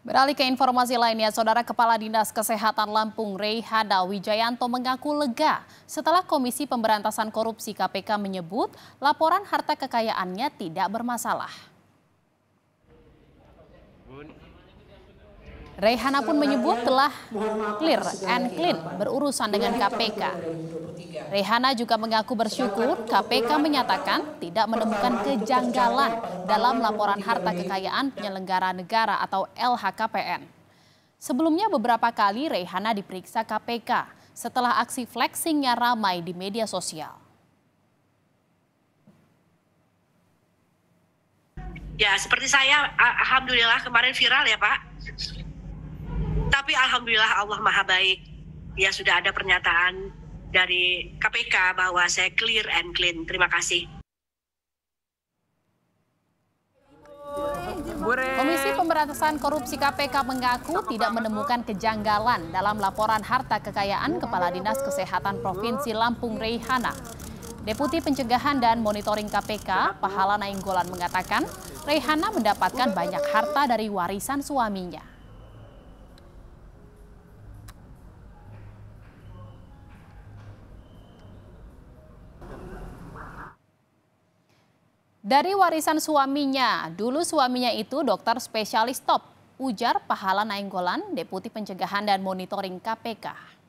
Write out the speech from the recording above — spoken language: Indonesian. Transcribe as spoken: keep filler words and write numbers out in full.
Beralih ke informasi lainnya, Saudara Kepala Dinas Kesehatan Lampung Reihana Wijayanto mengaku lega setelah Komisi Pemberantasan Korupsi K P K menyebut laporan harta kekayaannya tidak bermasalah. Reihana pun menyebut telah clear and clean berurusan dengan K P K. Reihana juga mengaku bersyukur K P K menyatakan tidak menemukan kejanggalan dalam laporan harta kekayaan penyelenggara negara atau L H K P N. Sebelumnya beberapa kali Reihana diperiksa K P K setelah aksi flexingnya ramai di media sosial. Ya, seperti saya, alhamdulillah kemarin viral ya Pak. Tapi alhamdulillah Allah Maha Baik. Ya, sudah ada pernyataan dari K P K bahwa saya clear and clean. Terima kasih. Komisi Pemberantasan Korupsi K P K mengaku tidak menemukan kejanggalan dalam laporan harta kekayaan Kepala Dinas Kesehatan Provinsi Lampung Reihana. Deputi Pencegahan dan Monitoring K P K, Pahala Nainggolan mengatakan, Reihana mendapatkan banyak harta dari warisan suaminya. Dari warisan suaminya, dulu suaminya itu dokter spesialis top, ujar Pahala Nainggolan, Deputi Pencegahan dan Monitoring K P K.